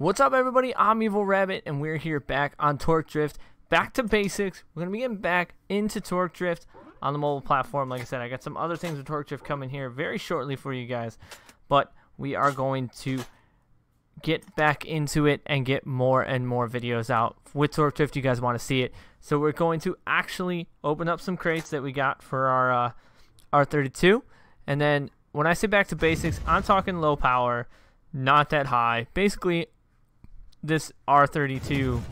What's up, everybody? I'm Evil Rabbit, and we're here back on Torque Drift. Back to basics. We're going to be getting back into Torque Drift on the mobile platform. Like I said, I got some other things with Torque Drift coming here very shortly for you guys. But we are going to get back into it and get more and more videos out with Torque Drift. You guys want to see it. So we're going to actually open up some crates that we got for our R32. And then when I say back to basics, I'm talking low power, not that high. Basically, this R32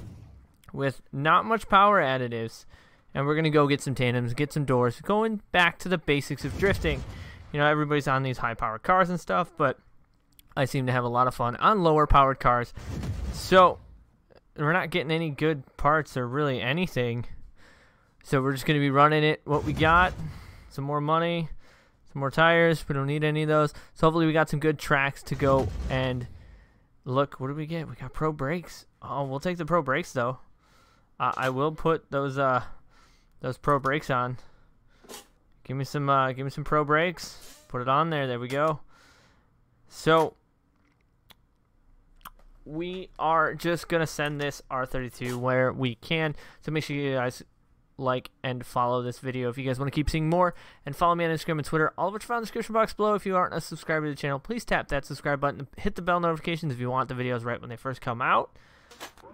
with not much power additives, and we're gonna go get some tandems, get some doors, going back to the basics of drifting. You know, everybody's on these high powered cars and stuff, but I seem to have a lot of fun on lower powered cars. So we're not getting any good parts or really anything, so we're just gonna be running it what we got. Some more money, some more tires. We don't need any of those, so hopefully we got some good tracks to go and look. What did we get? We got pro brakes. Oh, we'll take the pro brakes though. I will put those pro brakes on. Give me some pro brakes. Put it on there. There we go. So we are just gonna send this R32 where we can. So make sure you guys like and follow this video if you guys want to keep seeing more, and follow me on Instagram and Twitter, all of which are found in the description box below. If you aren't a subscriber to the channel, please tap that subscribe button, hit the bell notifications if you want the videos right when they first come out.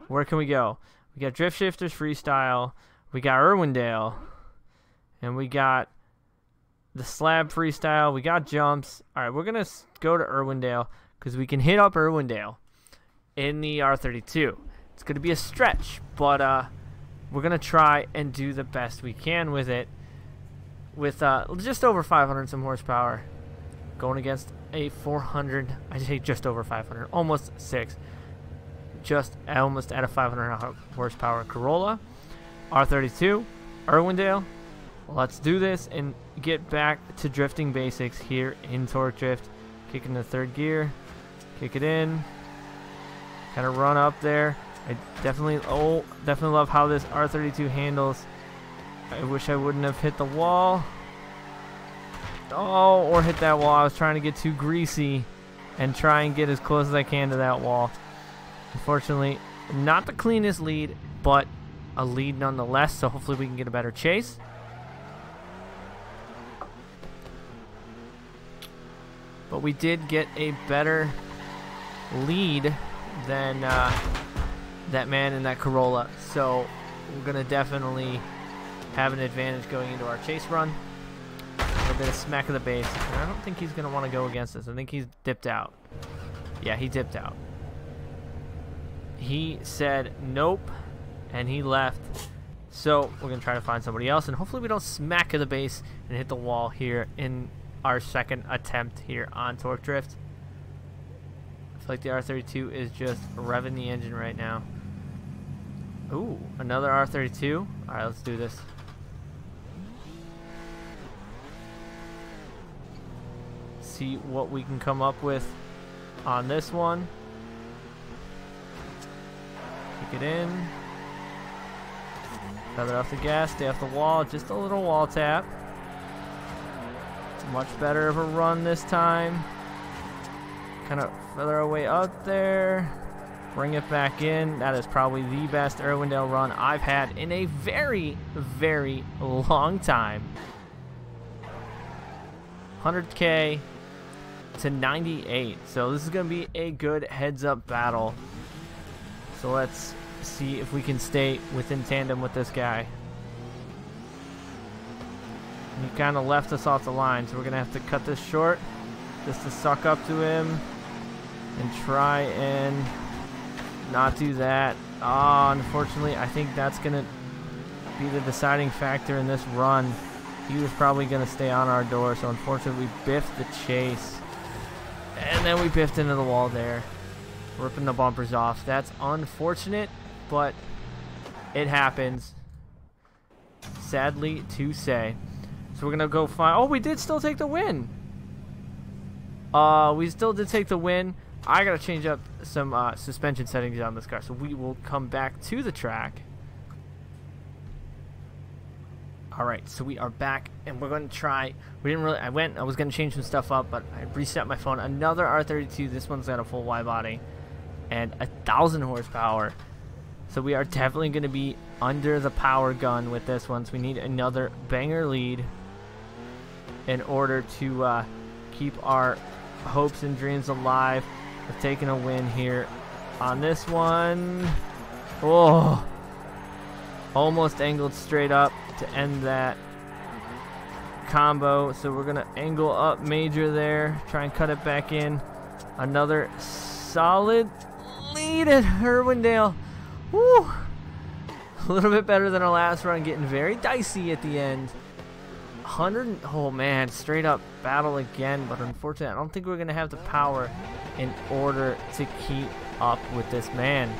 Where can we go? We got Drift Shifters Freestyle, we got Irwindale, and we got the Slab Freestyle, we got Jumps. Alright, we're gonna go to Irwindale because we can hit up Irwindale in the R32. It's gonna be a stretch, but we're going to try and do the best we can with it, with just over 500 some horsepower going against a 400. I say just over 500, almost 6, just almost at a 500 horsepower Corolla. R32, Irwindale. Let's do this and get back to drifting basics here in Torque Drift. Kick in the third gear, kick it in, kind of run up there. I definitely love how this R32 handles. I wish I wouldn't have hit the wall. Oh, or hit that wall. I was trying to get too greasy and try and get as close as I can to that wall. Unfortunately, not the cleanest lead, but a lead nonetheless, so hopefully we can get a better chase. But we did get a better lead than that man in that Corolla, so we're gonna definitely have an advantage going into our chase run. A little bit of smack of the base, and I don't think he's gonna want to go against us. I think he's dipped out. Yeah, he dipped out. He said nope and he left, so we're gonna try to find somebody else, and hopefully we don't smack of the base and hit the wall here in our second attempt here on Torque Drift. I feel like the R32 is just revving the engine right now. Ooh, another R32. Alright, let's do this. See what we can come up with on this one. Kick it in. Feather off the gas, stay off the wall. Just a little wall tap. It's much better of a run this time. Kind of feather our way up there, bring it back in. That is probably the best Irwindale run I've had in a very, very long time. 100K to 98. So this is going to be a good heads-up battle. So let's see if we can stay within tandem with this guy. He kind of left us off the line, so we're going to have to cut this short just to suck up to him and try and not do that. Oh, unfortunately, I think that's gonna be the deciding factor in this run. He was probably gonna stay on our door, so unfortunately we biffed the chase, and then we biffed into the wall there, ripping the bumpers off. That's unfortunate, but it happens, sadly to say. So we're gonna go find, oh, we did still take the win. We still did take the win. I gotta change up some suspension settings on this car, so we will come back to the track. Alright, so we are back, and we're gonna try. We didn't really, I was gonna change some stuff up, but I reset my phone. Another R32. This one's got a full Y body. and 1,000 horsepower. So we are definitely going to be under the power gun with this one. So we need another banger lead in order to keep our hopes and dreams alive of taking a win here on this one. Oh, almost angled straight up to end that combo. So we're going to angle up major there, try and cut it back in. Another solid lead at Irwindale. Woo! A little bit better than our last run, getting very dicey at the end. 100, oh man, straight up battle again, but unfortunately I don't think we're going to have the power in order to keep up with this man.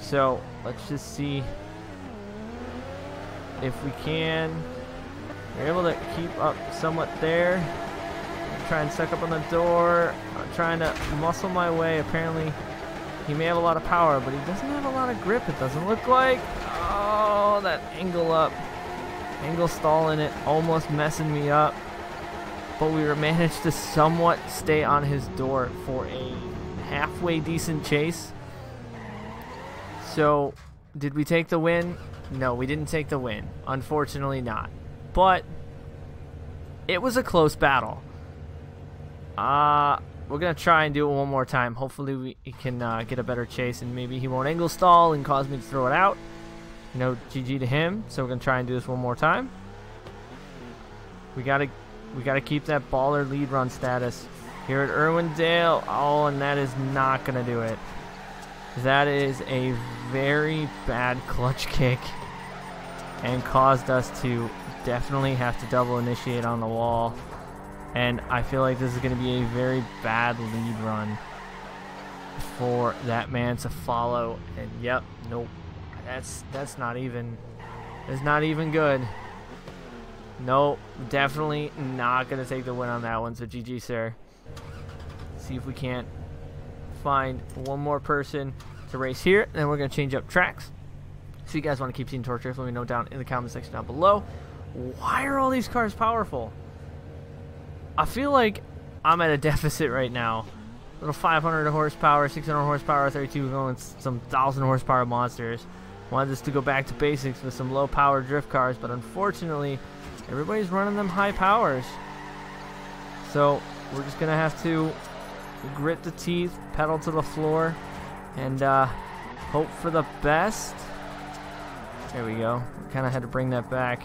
So let's just see if we can. We're able to keep up somewhat there. Try and suck up on the door. I'm trying to muscle my way. Apparently he may have a lot of power, but he doesn't have a lot of grip, it doesn't look like. Oh, that angle up. Angle stalling it, almost messing me up. But we managed to somewhat stay on his door for a halfway decent chase. So, did we take the win? No, we didn't take the win. Unfortunately not. But it was a close battle. We're going to try and do it one more time. Hopefully we can get a better chase, and maybe he won't angle stall and cause me to throw it out. No GG to him. So we're going to try and do this one more time. We got to keep that baller lead run status here at Irwindale. Oh, and that is not going to do it. That is a very bad clutch kick and caused us to definitely have to double initiate on the wall. And I feel like this is going to be a very bad lead run for that man to follow. And yep, nope, that's not even good. Nope, definitely not going to take the win on that one. So GG, sir. Let's see if we can't find one more person to race here. Then we're going to change up tracks. So you guys want to keep seeing Torque Drift? Let me know down in the comment section down below. Why are all these cars powerful? I feel like I'm at a deficit right now. A little 500 horsepower, 600 horsepower, 32 going some 1,000 horsepower monsters. Wanted this to go back to basics with some low power drift cars, but unfortunately, everybody's running them high powers. So we're just gonna have to grit the teeth, pedal to the floor, and hope for the best. There we go. Kind of had to bring that back.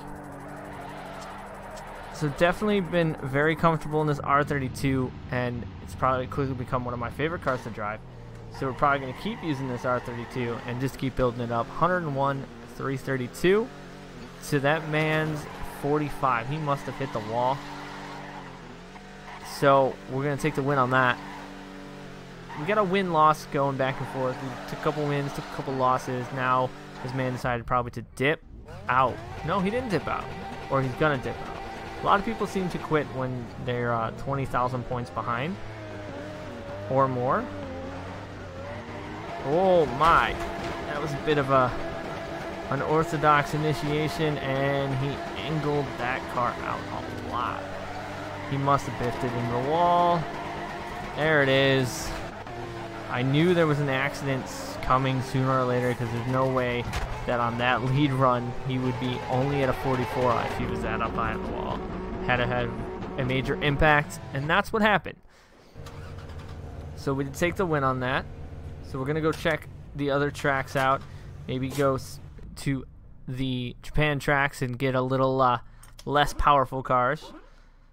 So definitely been very comfortable in this R32, and it's probably quickly become one of my favorite cars to drive. So we're probably going to keep using this R32 and just keep building it up. 101, 332. So that man's 45. He must have hit the wall. So we're going to take the win on that. We got a win-loss going back and forth. We took a couple wins, took a couple losses. Now this man decided probably to dip out. No, he didn't dip out. Or he's going to dip out. A lot of people seem to quit when they're 20,000 points behind or more. Oh my, that was a bit of a unorthodox initiation, and he angled that car out a lot. He must have biffed it into the wall. There it is. I knew there was an accident coming sooner or later, because there's no way that on that lead run he would be only at a 44 if he was that up high on the wall. Had to have a major impact, and that's what happened. So we did take the win on that. So we're gonna go check the other tracks out, maybe go to the Japan tracks and get a little less powerful cars.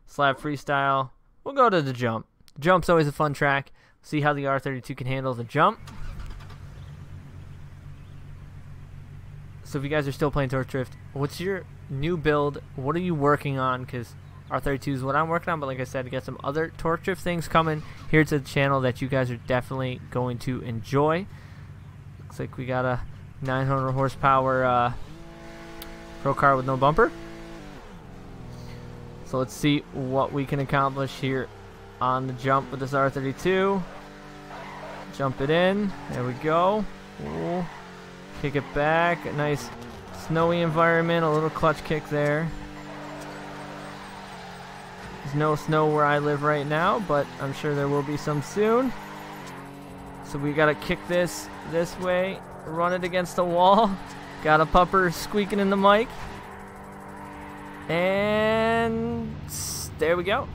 Slab freestyle, we'll go to the jump. Jump's always a fun track. See how the R32 can handle the jump. So if you guys are still playing Torque Drift, what's your new build? What are you working on? Because R32 is what I'm working on, but like I said, I got some other Torque Drift things coming here to the channel that you guys are definitely going to enjoy. Looks like we got a 900 horsepower pro car with no bumper. So let's see what we can accomplish here on the jump with this R32. Jump it in. There we go. Ooh. Kick it back. A nice snowy environment. A little clutch kick there. There's no snow where I live right now, but I'm sure there will be some soon. So we gotta kick this way, run it against the wall. Got a pupper squeaking in the mic. And there we go.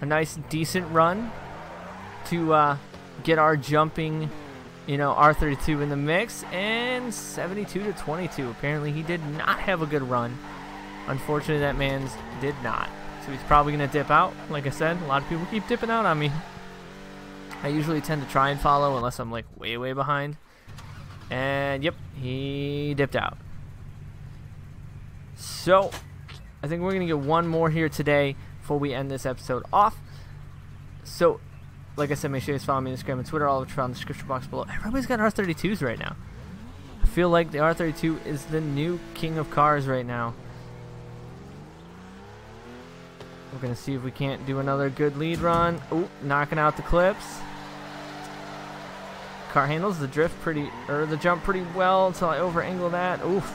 A nice decent run to get our jumping, you know, R32 in the mix. And 72 to 22, apparently he did not have a good run. Unfortunately, that man's did not. So he's probably gonna dip out. Like I said, a lot of people keep dipping out on me. I usually tend to try and follow unless I'm like way behind. And yep, he dipped out. So I think we're gonna get one more here today before we end this episode off. So like I said, make sure you guys follow me on Instagram and Twitter, all of which are in the description box below. Everybody's got R32s right now. I feel like the R32 is the new king of cars right now. We're gonna see if we can't do another good lead run. Ooh, knocking out the clips. Car handles the drift the jump pretty well until I over angle that. Oof.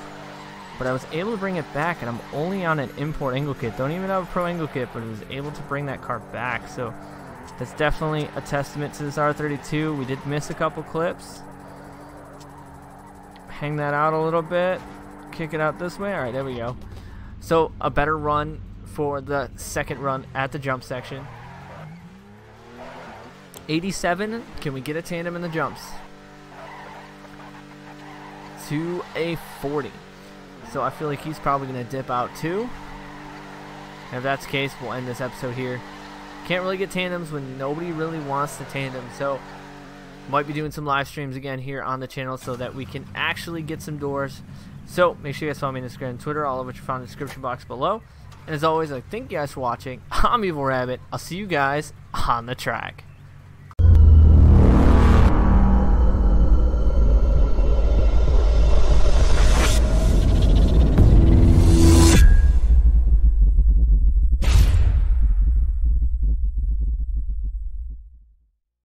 But I was able to bring it back, and I'm only on an import angle kit. Don't even have a pro angle kit, but I was able to bring that car back. So that's definitely a testament to this R32. We did miss a couple clips. Hang that out a little bit. Kick it out this way. Alright, there we go. So a better run for the second run at the jump section. 87, can we get a tandem in the jumps? To a 40. So I feel like he's probably going to dip out too. And if that's the case, we'll end this episode here. Can't really get tandems when nobody really wants to tandem. So might be doing some live streams again here on the channel so that we can actually get some doors. So make sure you guys follow me on Instagram and Twitter, all of which are found in the description box below. And as always, I thank you guys for watching. I'm Evil Rabbit. I'll see you guys on the track.